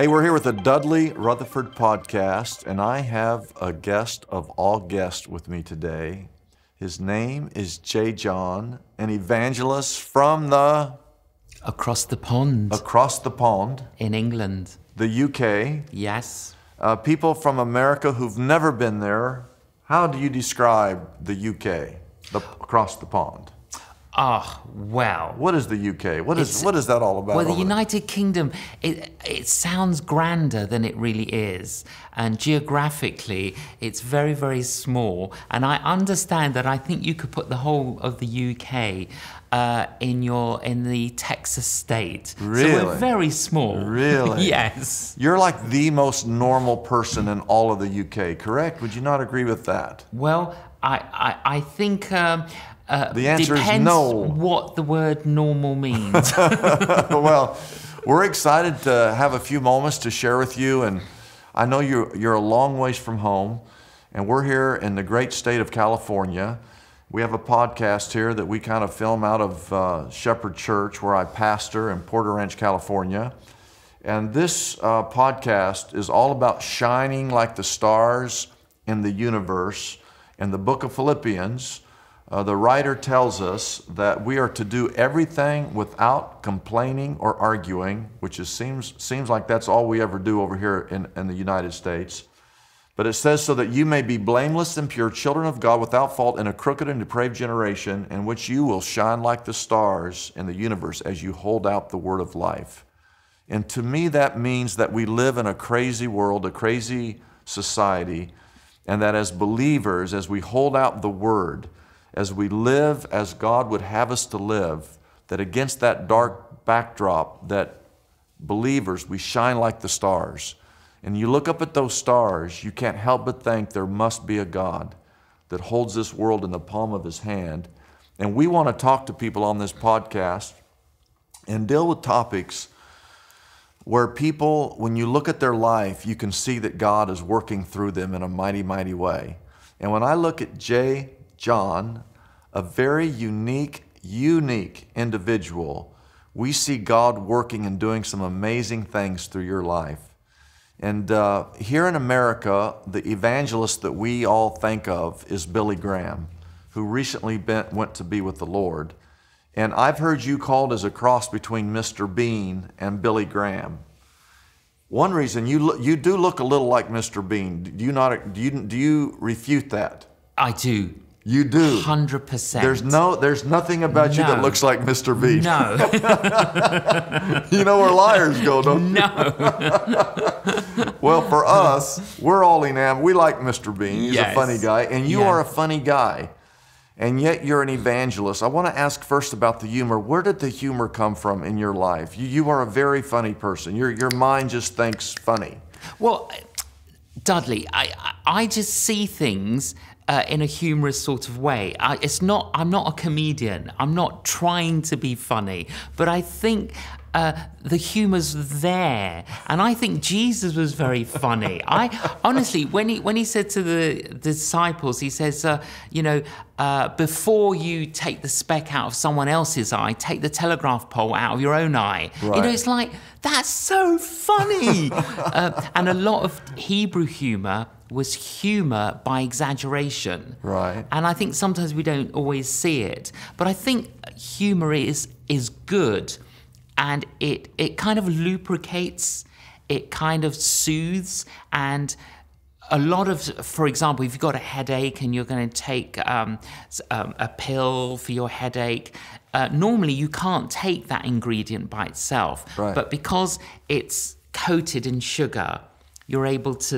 Hey, we're here with the Dudley Rutherford podcast, and I have a guest of all guests with me today. His name is J. John, an evangelist from the... Across the pond. Across the pond. In England. The UK. Yes. People from America who've never been there, how do you describe the UK, across the pond? Ah, oh, well. What is the UK? What is that all about? Well, the United Kingdom, it sounds grander than it really is. And geographically, it's very, very small. And I understand that I think you could put the whole of the UK in the Texas state. Really? So we're very small. Really? Yes. You're like the most normal person in all of the UK, correct? Would you not agree with that? Well, I think... the answer is no. Depends what the word normal means. Well, we're excited to have a few moments to share with you. And I know you're a long ways from home. And we're here in the great state of California. We have a podcast here that we kind of film out of Shepherd Church, where I pastor in Porter Ranch, California. And this podcast is all about shining like the stars in the universe. In the book of Philippians, the writer tells us that we are to do everything without complaining or arguing, which seems like that's all we ever do over here in the United States. But it says, so that you may be blameless and pure children of God without fault in a crooked and depraved generation in which you will shine like the stars in the universe as you hold out the word of life. And to me, that means that we live in a crazy world, a crazy society, and that as believers, as we hold out the word, as we live as God would have us to live, that against that dark backdrop, that believers, we shine like the stars. And you look up at those stars, you can't help but think there must be a God that holds this world in the palm of his hand. And we want to talk to people on this podcast and deal with topics where people, when you look at their life, you can see that God is working through them in a mighty, mighty way. And when I look at J. John, a very unique individual, we see God working and doing some amazing things through your life. And here in America, the evangelist that we all think of is Billy Graham, who recently went to be with the Lord. And I've heard you called as a cross between Mr. Bean and Billy Graham. One reason, you do look a little like Mr. Bean. Do you refute that? I do. You do. 100%. There's nothing about you that looks like Mr. Bean. No. You know where liars go, don't you? No. Well, for us, we're all enamored. We like Mr. Bean. He's a funny guy. And you are a funny guy. And yet you're an evangelist. I want to ask first about the humor. Where did the humor come from in your life? You are a very funny person. Your mind just thinks funny. Well, Dudley, I just see things... in a humorous sort of way. I'm not a comedian. I'm not trying to be funny, but I think the humor's there, and I think Jesus was very funny. I honestly, when he said to the disciples, he says, before you take the speck out of someone else's eye, take the telegraph pole out of your own eye. Right. You know, it's like, that's so funny. And a lot of Hebrew humor was humor by exaggeration. Right. And I think sometimes we don't always see it. But I think humor is good, and it kind of lubricates, it kind of soothes, and a lot of, for example, if you've got a headache and you're going to take a pill for your headache, normally you can't take that ingredient by itself. Right. But because it's coated in sugar, you're able to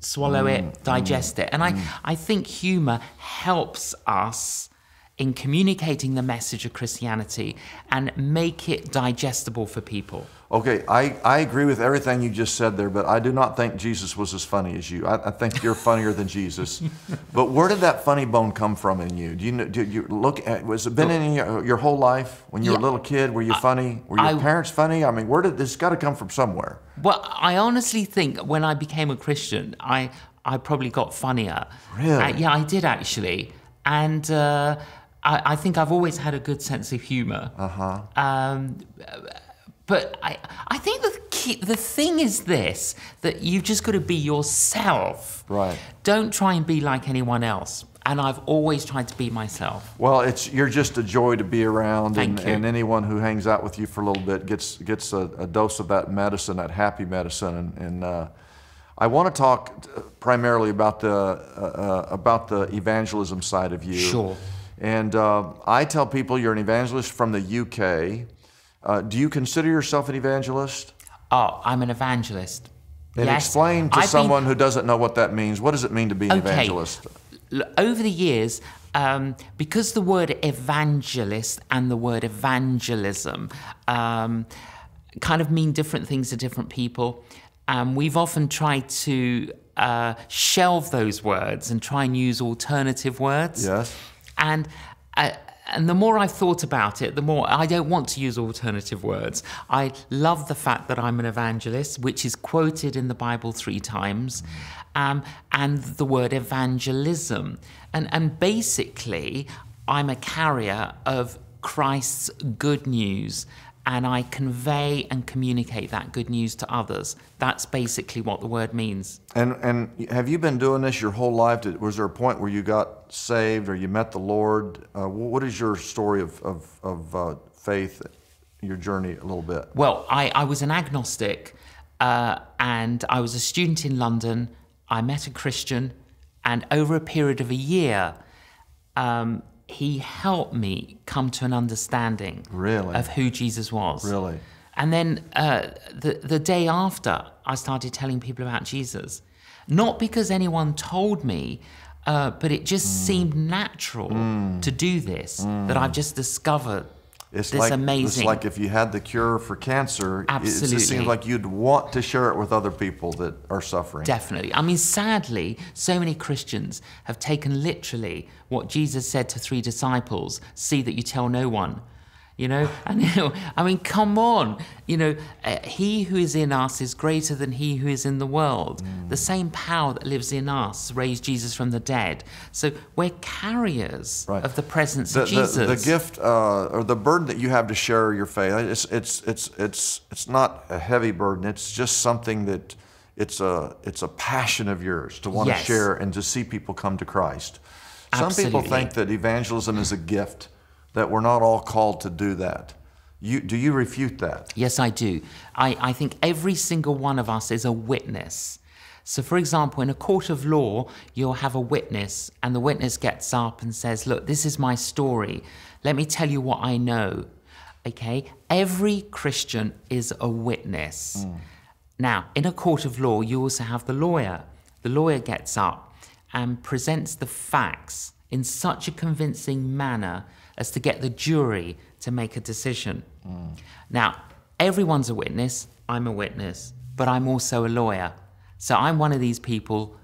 swallow it, digest it. And I think humor helps us in communicating the message of Christianity and make it digestible for people. Okay, I agree with everything you just said there, but I do not think Jesus was as funny as you. I think you're funnier than Jesus. But where did that funny bone come from in you? Do you look at, was it been in your whole life? When you were a little kid, were you funny? Were your parents funny? I mean, where did this, got to come from somewhere? Well, I honestly think when I became a Christian, I probably got funnier. Really? Yeah, I did actually. And I think I've always had a good sense of humor. Uh-huh. But I think the thing is this, that you've just got to be yourself. Right. Don't try and be like anyone else. And I've always tried to be myself. Well, you're just a joy to be around. And anyone who hangs out with you for a little bit gets a dose of that medicine, that happy medicine. And I want to talk primarily about the evangelism side of you. Sure. And I tell people you're an evangelist from the UK. Do you consider yourself an evangelist? Oh, I'm an evangelist. And yes. Explain to someone who doesn't know what that means. What does it mean to be an evangelist? Over the years, because the word evangelist and the word evangelism kind of mean different things to different people, we've often tried to shelve those words and try and use alternative words. Yes. And the more I've thought about it, the more I don't want to use alternative words. I love the fact that I'm an evangelist, which is quoted in the Bible 3 times, and the word evangelism. And basically, I'm a carrier of Christ's good news, and I convey and communicate that good news to others. That's basically what the word means. And have you been doing this your whole life? Was there a point where you got saved or you met the Lord? What is your story of faith, your journey a little bit? Well, I was an agnostic, and I was a student in London. I met a Christian, and over a period of a year, he helped me come to an understanding of who Jesus was. Really? And then the day after, I started telling people about Jesus. Not because anyone told me, but it just seemed natural to do this, that I've just discovered it's amazing. It's like if you had the cure for cancer, it just seems like you'd want to share it with other people that are suffering. Definitely. I mean, sadly, so many Christians have taken literally what Jesus said to 3 disciples, see that you tell no one, you know? And, you know, I mean, come on, you know, he who is in us is greater than he who is in the world. The same power that lives in us raised Jesus from the dead. So we're carriers of the presence of Jesus. The gift or the burden that you have to share your faith, it's not a heavy burden. It's just something that it's a passion of yours to want to share and to see people come to Christ. Absolutely. Some people think that evangelism is a gift, that we're not all called to do that. Do you refute that? Yes, I do. I think every single one of us is a witness. So for example, in a court of law, you'll have a witness and the witness gets up and says, look, this is my story. Let me tell you what I know, okay? Every Christian is a witness. Now, in a court of law, you also have the lawyer. The lawyer gets up and presents the facts in such a convincing manner as to get the jury to make a decision. Now, everyone's a witness, I'm a witness, but I'm also a lawyer. So I'm one of these people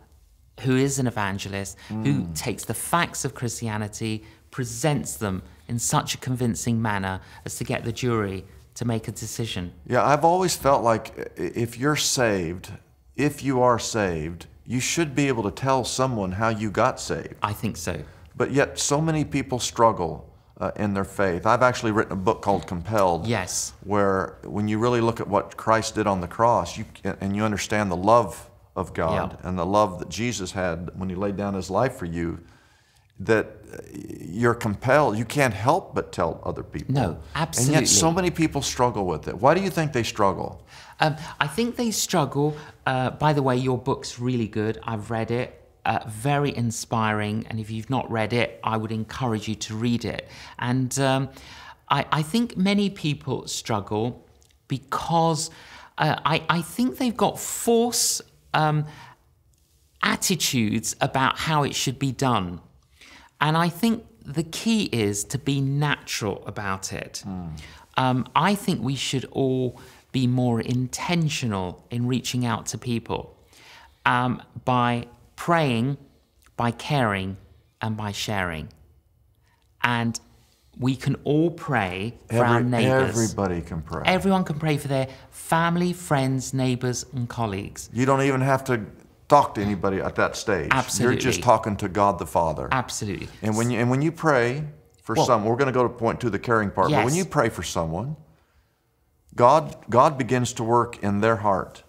who is an evangelist, who takes the facts of Christianity, presents them in such a convincing manner as to get the jury to make a decision. Yeah, I've always felt like if you are saved, you should be able to tell someone how you got saved. I think so. But yet so many people struggle in their faith. I've actually written a book called Compelled, where when you really look at what Christ did on the cross, you understand the love of God and the love that Jesus had when he laid down his life for you, that you're compelled, you can't help but tell other people. No, absolutely. And yet so many people struggle with it. Why do you think they struggle? I think they struggle, by the way, your book's really good, I've read it. Very inspiring, and if you've not read it, I would encourage you to read it. And I think many people struggle because I think they've got false attitudes about how it should be done. And I think the key is to be natural about it. I think we should all be more intentional in reaching out to people by praying, by caring, and by sharing. And we can all pray for our neighbors. Everybody can pray. Everyone can pray for their family, friends, neighbors, and colleagues. You don't even have to talk to anybody at that stage. Absolutely. You're just talking to God the Father. Absolutely. And when you pray for someone, we're going to go to point 2, the caring part, but when you pray for someone, God begins to work in their heart.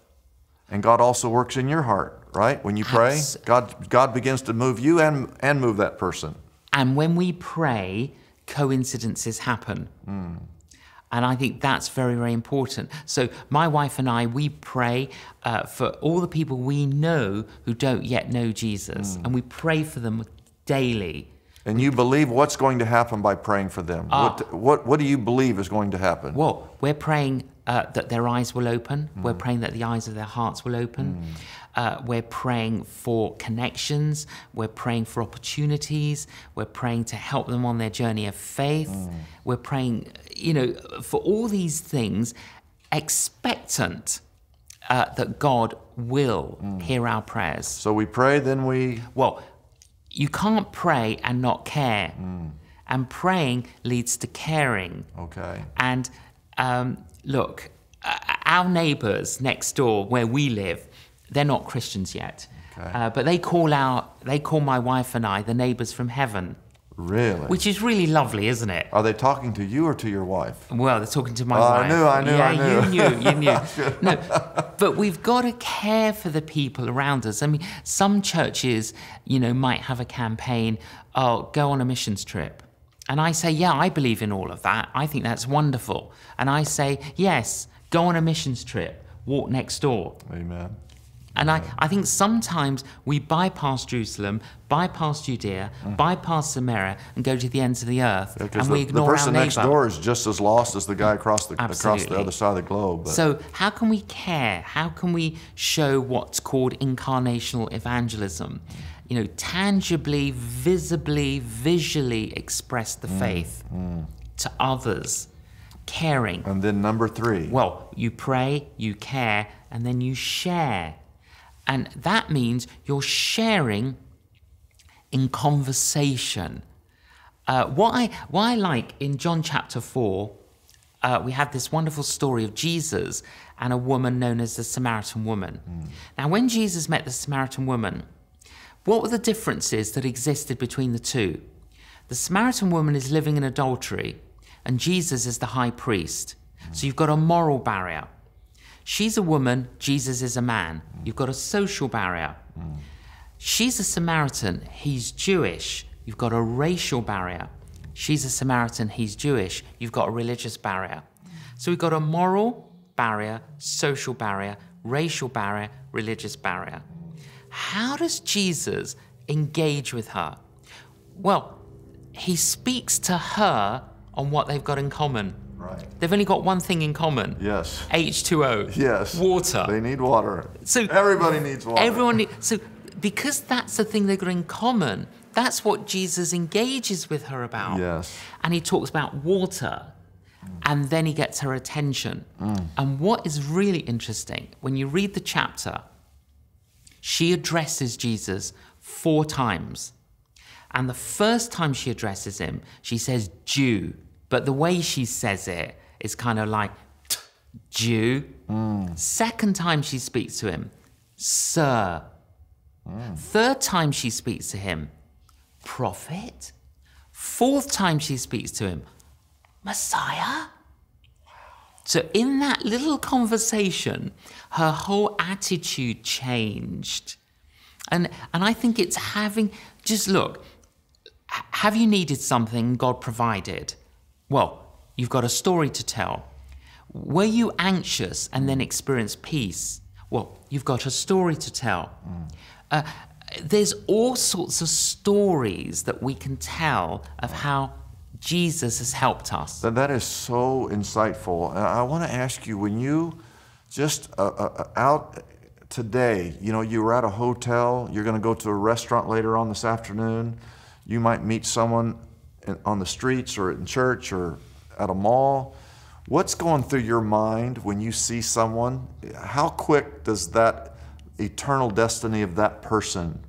And God also works in your heart, right? When you pray, God begins to move you and move that person. And when we pray, coincidences happen. Mm. And I think that's very, very important. So my wife and I, we pray for all the people we know who don't yet know Jesus. Mm. And we pray for them daily. And you believe what's going to happen by praying for them. What do you believe is going to happen? Well, we're praying that their eyes will open. Mm. We're praying that the eyes of their hearts will open. Mm. We're praying for connections. We're praying for opportunities. We're praying to help them on their journey of faith. Mm. We're praying, you know, for all these things, expectant that God will hear our prayers. So we pray, then we... Well, you can't pray and not care. Mm. And praying leads to caring. Okay. And look, our neighbors next door where we live, they're not Christians yet. Okay. But they call my wife and I the neighbors from heaven. Really? Which is really lovely, isn't it? Are they talking to you or to your wife? Well, they're talking to my wife. I knew. Yeah, you knew. No, but we've got to care for the people around us. I mean, some churches, you know, might have a campaign, oh, go on a missions trip. And I say, yeah, I believe in all of that. I think that's wonderful. And I say, yes, go on a missions trip, walk next door. Amen. And I think sometimes we bypass Jerusalem, bypass Judea, bypass Samaria, and go to the ends of the earth, and we ignore our neighbor. The person next door is just as lost as the guy across the other side of the globe. But. So how can we care? How can we show what's called incarnational evangelism? You know, tangibly, visibly, visually express the faith to others, caring. And then number three. Well, you pray, you care, and then you share. And that means you're sharing in conversation. What I like in John chapter 4, we have this wonderful story of Jesus and a woman known as the Samaritan woman. Mm. Now, when Jesus met the Samaritan woman, what were the differences that existed between the two? The Samaritan woman is living in adultery, and Jesus is the high priest. Mm. So you've got a moral barrier. She's a woman, Jesus is a man. You've got a social barrier. Mm. She's a Samaritan, he's Jewish. You've got a racial barrier. She's a Samaritan, he's Jewish. You've got a religious barrier. So we've got a moral barrier, social barrier, racial barrier, religious barrier. How does Jesus engage with her? Well, he speaks to her on what they've got in common. Right. They've only got one thing in common. Yes. H2O. Yes. Water. They need water. So everybody needs water. So because that's the thing they've got in common, that's what Jesus engages with her about. Yes. And he talks about water, and then he gets her attention. Mm. And what is really interesting, when you read the chapter, she addresses Jesus 4 times. And the first time she addresses him, she says, Jew. But the way she says it is kind of like, Jew. Mm. Second time she speaks to him, sir. Mm. Third time she speaks to him, prophet. Fourth time she speaks to him, Messiah. So in that little conversation, her whole attitude changed. And I think it's having, just look, have you needed something God provided? Well, you've got a story to tell. Were you anxious and then experienced peace? Well, you've got a story to tell. Mm. There's all sorts of stories that we can tell of how Jesus has helped us. That is so insightful. And I want to ask you, when you just out today, you know, you were at a hotel, you're going to go to a restaurant later on this afternoon, you might meet someone on the streets or in church or at a mall. What's going through your mind when you see someone? How quick does that eternal destiny of that person,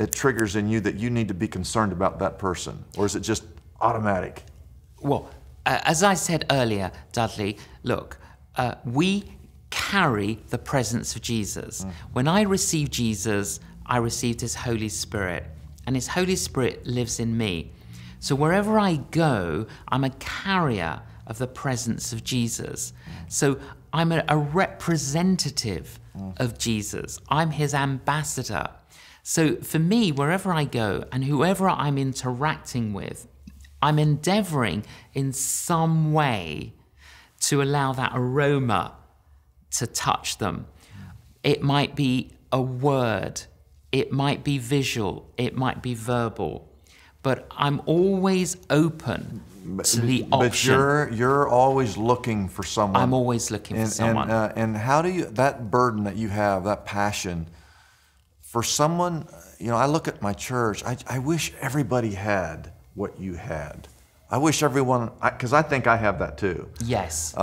it triggers in you that you need to be concerned about that person? Or is it just automatic? Well, as I said earlier, Dudley, look, we carry the presence of Jesus. Mm. When I received Jesus, I received his Holy Spirit, and his Holy Spirit lives in me. So wherever I go, I'm a carrier of the presence of Jesus. So I'm a representative of Jesus. I'm his ambassador. So for me, wherever I go and whoever I'm interacting with, I'm endeavoring in some way to allow that aroma to touch them. It might be a word, it might be visual, it might be verbal, but I'm always open to the option. But you're always looking for someone. I'm always looking for someone. And how do you, that burden that you have, that passion, for someone, you know, I look at my church, I wish everybody had what you had. I wish everyone, because I think I have that too. Yes.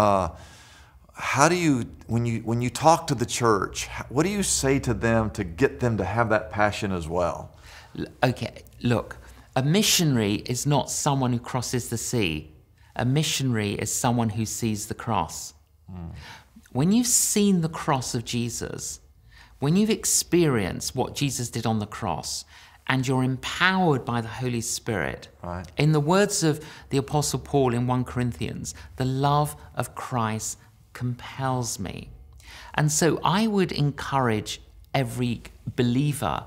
How do you, when you talk to the church, what do you say to them to get them to have that passion as well? Okay, look, a missionary is not someone who crosses the sea. A missionary is someone who sees the cross. Mm. When you've seen the cross of Jesus, when you've experienced what Jesus did on the cross, and you're empowered by the Holy Spirit. Right. In the words of the Apostle Paul in 1 Corinthians, the love of Christ compels me. And so I would encourage every believer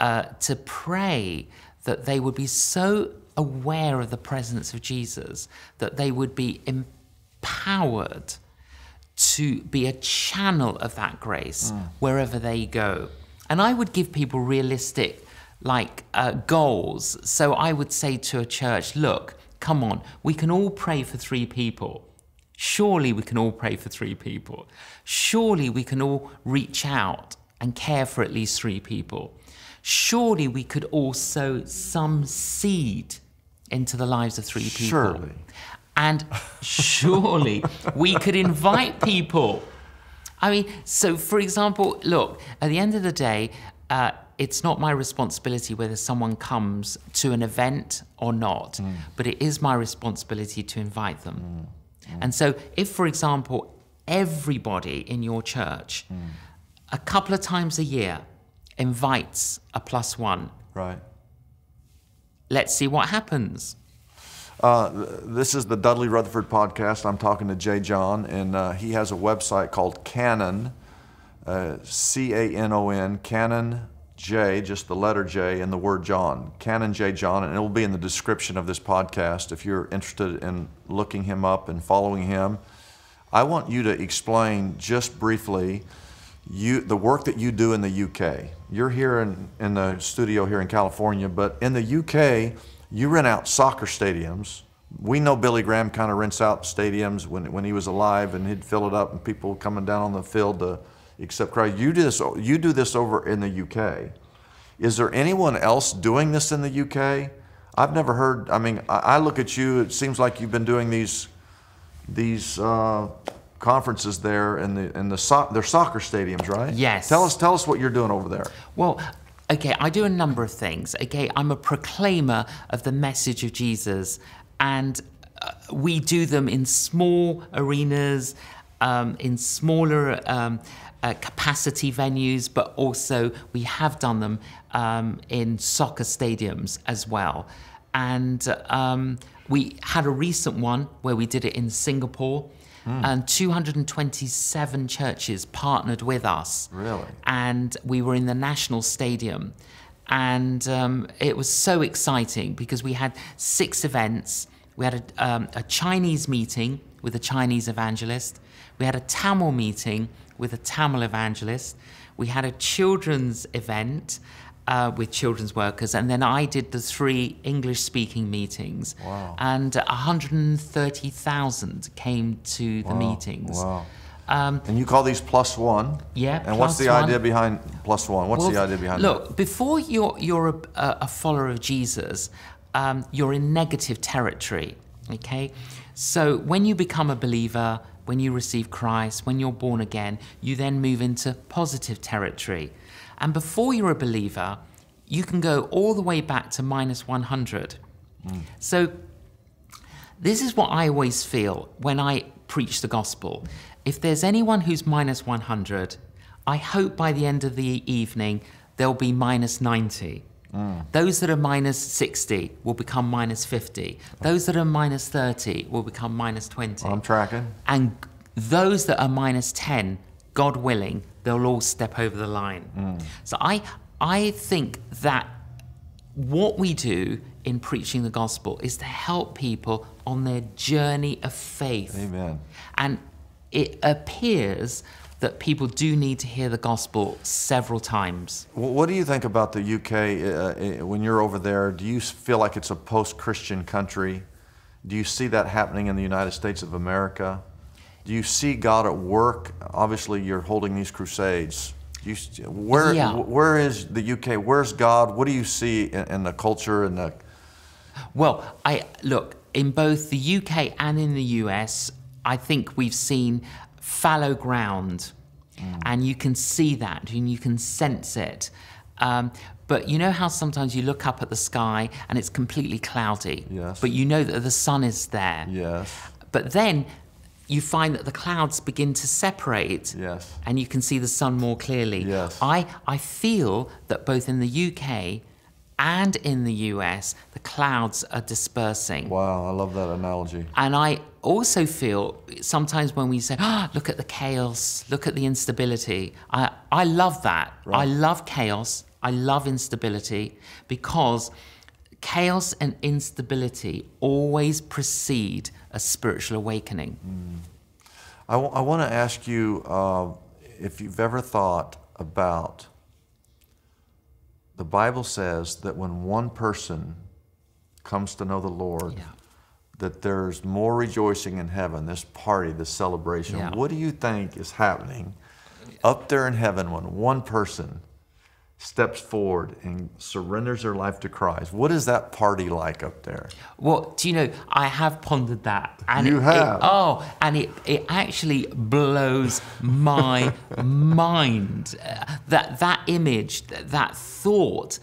to pray that they would be so aware of the presence of Jesus that they would be empowered to be a channel of that grace wherever they go. And I would give people realistic goals. So I would say to a church, look, come on, we can all pray for 3 people. Surely we can all pray for 3 people. Surely we can all reach out and care for at least 3 people. Surely we could all sow some seed into the lives of 3 people. Surely. And surely we could invite people. I mean, so for example, look, at the end of the day, it's not my responsibility whether someone comes to an event or not, but it is my responsibility to invite them. And so if, for example, everybody in your church, a couple of times a year, invites a +1. Right. Let's see what happens. This is the Dudley Rutherford podcast. I'm talking to J. John, and he has a website called Canon, C-A-N-O-N, Canon J, just the letter J and the word John, Canon J. John, and it will be in the description of this podcast if you're interested in looking him up and following him. I want you to explain just briefly the work that you do in the UK. You're here in the studio here in California, but in the UK, you rent out soccer stadiums. We know Billy Graham kind of rents out stadiums when he was alive, and he'd fill it up and people coming down on the field to accept Christ. You do this over in the UK. Is there anyone else doing this in the UK? I've never heard. I mean, I look at you. It seems like you've been doing these conferences there in their soccer stadiums, right? Yes. Tell us what you're doing over there. Well, okay, I do a number of things. Okay, I'm a proclaimer of the message of Jesus, and we do them in small arenas, in smaller capacity venues, but also we have done them in soccer stadiums as well. And we had a recent one where we did it in Singapore, and 227 churches partnered with us. Really? And we were in the National Stadium, and it was so exciting because we had 6 events. We had a Chinese meeting with a Chinese evangelist. We had a Tamil meeting with a Tamil evangelist. We had a children's event with children's workers, and then I did the 3 English-speaking meetings. Wow. And 130,000 came to the meetings. Wow. And you call these +1? Yeah. And what's the idea behind +1? What's the idea behind that? Look, before you're a follower of Jesus, you're in negative territory. Okay. So when you become a believer, when you receive Christ, when you're born again, you then move into positive territory. And before you're a believer, you can go all the way back to -100. Mm. So this is what I always feel when I preach the gospel. If there's anyone who's -100, I hope by the end of the evening, they'll be -90. Those that are minus 60 will become minus 50. Those that are minus 30 will become minus 20. I'm tracking. And those that are minus 10, God willing, they'll all step over the line. So I think that what we do in preaching the gospel is to help people on their journey of faith. Amen. And it appears that people do need to hear the gospel several times. What do you think about the UK when you're over there? Do you feel like it's a post-Christian country? Do you see that happening in the United States of America? Do you see God at work? Obviously, you're holding these crusades. Where is the UK? Where's God? What do you see in the culture and the... Well, look, in both the UK and in the US, I think we've seen fallow ground, and you can see that and you can sense it. But you know how sometimes you look up at the sky and it's completely cloudy, but you know that the sun is there. But then you find that the clouds begin to separate and you can see the sun more clearly. I feel that both in the UK and in the US, the clouds are dispersing. Wow, I love that analogy. And I also feel sometimes when we say, oh, look at the chaos, look at the instability. I love that. Right. I love chaos. I love instability, because chaos and instability always precede a spiritual awakening. I want to ask you if you've ever thought about... The Bible says that when one person comes to know the Lord, that there's more rejoicing in heaven, this party, this celebration. What do you think is happening up there in heaven when one person steps forward and surrenders their life to Christ? What is that party like up there? Well, do you know, I have pondered that. And it actually blows my mind. That image, that thought,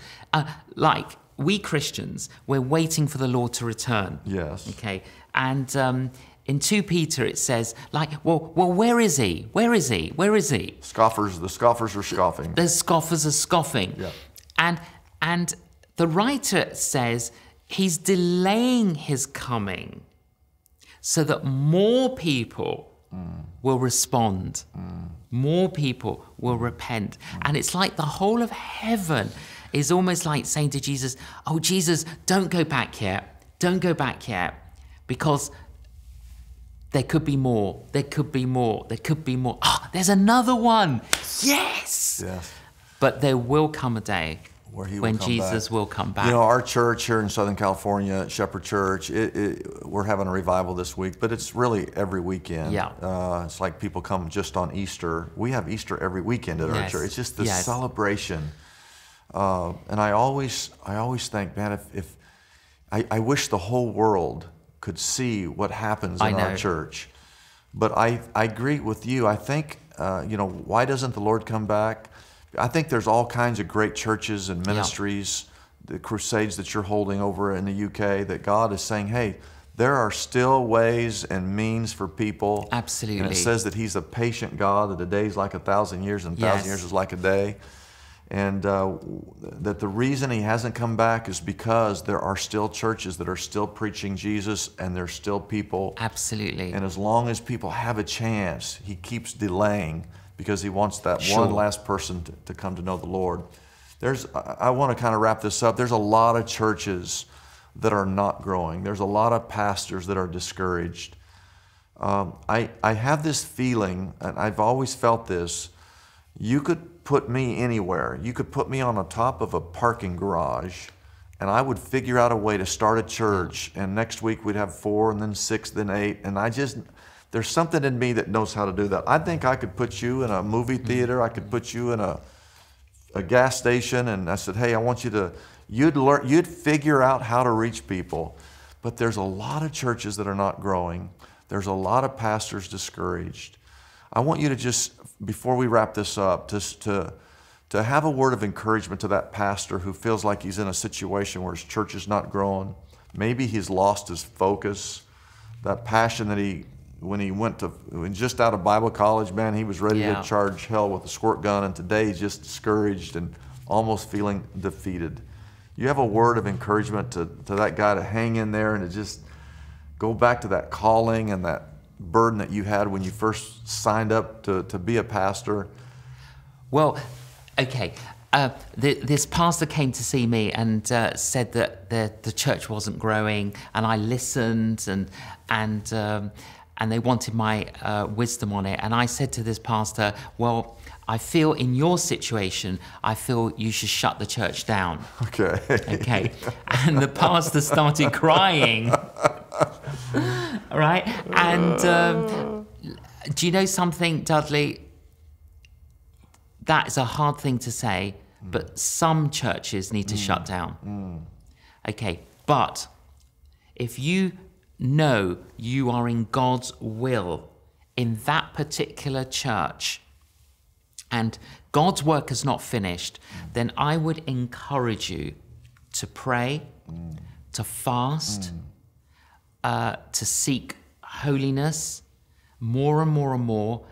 like we Christians, we're waiting for the Lord to return. Okay, and in 2 Peter, it says, like, well, where is he? Where is he? Where is he? Scoffers, the scoffers are scoffing. The scoffers are scoffing. And the writer says he's delaying his coming so that more people will respond. More people will repent. And it's like the whole of heaven is almost like saying to Jesus, oh, Jesus, don't go back yet. Don't go back yet, because there could be more, there could be more, there could be more. Ah, there's another one. Yes. But there will come a day when Jesus will come back. You know, our church here in Southern California, Shepherd Church, we're having a revival this week, but it's really every weekend. It's like people come just on Easter. We have Easter every weekend at our church. It's just this celebration. And I always think, man, I wish the whole world could see what happens in our church. But I agree with you. I think, you know, why doesn't the Lord come back? I think there's all kinds of great churches and ministries, the crusades that you're holding over in the UK, that God is saying, hey, there are still ways and means for people. Absolutely. And it says that he's a patient God, that a day is like a thousand years and a thousand years is like a day. And that the reason he hasn't come back is because there are still churches that are still preaching Jesus, and there's still people. Absolutely. And as long as people have a chance, he keeps delaying, because he wants that one last person to come to know the Lord. I want to kind of wrap this up. There's a lot of churches that are not growing. There's a lot of pastors that are discouraged. I have this feeling, and I've always felt this, you could put me anywhere. You could put me on the top of a parking garage, and I would figure out a way to start a church. And next week we'd have 4, and then 6, then 8. And there's something in me that knows how to do that. I think I could put you in a movie theater. I could put you in a gas station. And I said, hey, I want you to, you'd figure out how to reach people. But there's a lot of churches that are not growing. There's a lot of pastors discouraged. I want you to just, before we wrap this up, just to have a word of encouragement to that pastor who feels like he's in a situation where his church is not growing. Maybe he's lost his focus, that passion that when just out of Bible college, man, he was ready to charge hell with a squirt gun, and today he's just discouraged and almost feeling defeated. you have a word of encouragement to that guy to hang in there and to just go back to that calling and that burden that you had when you first signed up to be a pastor? Well, okay. This pastor came to see me and said that the church wasn't growing, and I listened, and they wanted my wisdom on it. And I said to this pastor, well, I feel in your situation, I feel you should shut the church down. Okay. Okay. And the pastor started crying. Right? And do you know something, Dudley? That is a hard thing to say, but some churches need to shut down. Okay, but if you know you are in God's will in that particular church and God's work is not finished, then I would encourage you to pray, to fast, to seek holiness more and more and more,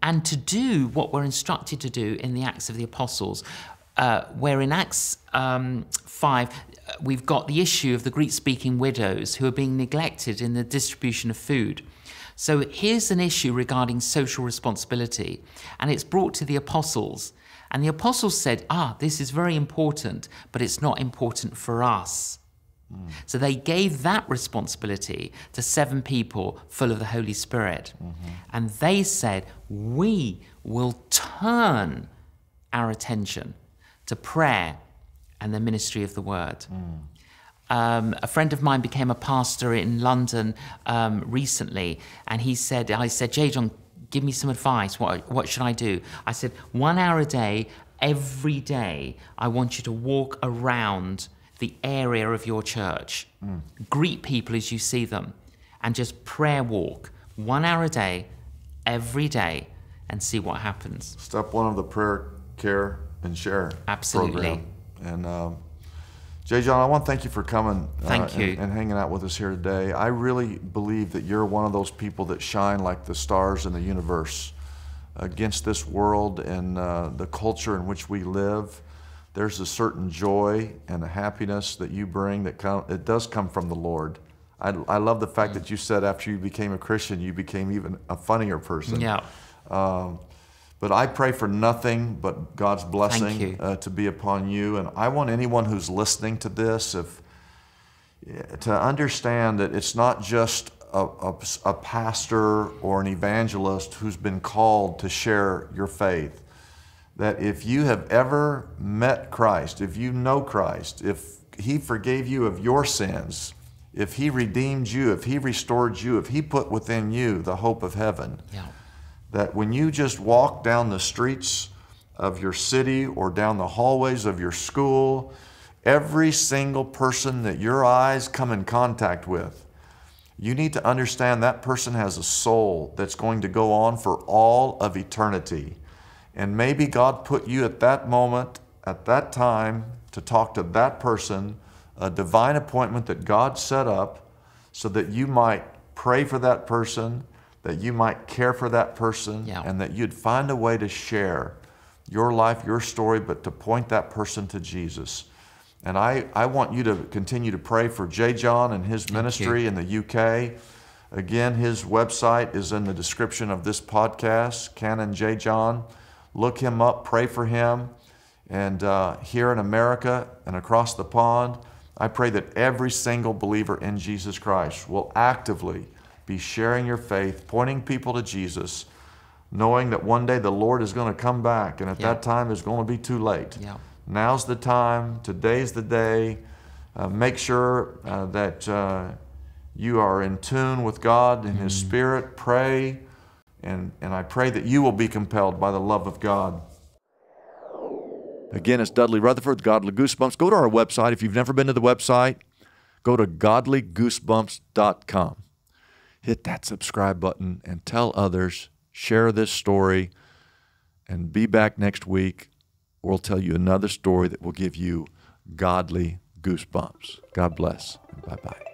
and to do what we're instructed to do in the Acts of the Apostles, where in Acts 5, we've got the issue of the Greek-speaking widows who are being neglected in the distribution of food. So here's an issue regarding social responsibility, and it's brought to the Apostles. And the Apostles said, ah, this is very important, but it's not important for us. So they gave that responsibility to 7 people full of the Holy Spirit. And they said, we will turn our attention to prayer and the ministry of the word. A friend of mine became a pastor in London recently, and he said, I said, J. John, give me some advice. What should I do? I said, 1 hour a day, every day, I want you to walk around the area of your church. Greet people as you see them and just prayer walk 1 hour a day, every day, and see what happens. Step one of the prayer, care, and share program. And J. John, I want to thank you for coming and hanging out with us here today. I really believe that you're one of those people that shine like the stars in the universe against this world and the culture in which we live. There's a certain joy and a happiness that you bring that does come from the Lord. I love the fact that you said after you became a Christian, you became even a funnier person. Yeah. But I pray for nothing but God's blessing to be upon you. And I want anyone who's listening to this to understand that it's not just a pastor or an evangelist who's been called to share your faith. That if you have ever met Christ, if you know Christ, if He forgave you of your sins, if He redeemed you, if He restored you, if He put within you the hope of heaven, that when you just walk down the streets of your city or down the hallways of your school, every single person that your eyes come in contact with, you need to understand that person has a soul that's going to go on for all of eternity. And maybe God put you at that moment, at that time, to talk to that person, a divine appointment that God set up so that you might pray for that person, that you might care for that person, and that you'd find a way to share your life, your story, but to point that person to Jesus. And I want you to continue to pray for J. John and his ministry in the UK. Again, his website is in the description of this podcast, Canon J. John. Look him up, pray for him. And here in America and across the pond, I pray that every single believer in Jesus Christ will actively be sharing your faith, pointing people to Jesus, knowing that one day the Lord is going to come back, and at that time it's going to be too late. Now's the time. Today's the day. Make sure that you are in tune with God and His Spirit. Pray. And I pray that you will be compelled by the love of God. Again, it's Dudley Rutherford, Godly Goosebumps. Go to our website. If you've never been to the website, go to godlygoosebumps.com. Hit that subscribe button and tell others, share this story, and be back next week. We'll tell you another story that will give you godly goosebumps. God bless, and bye-bye.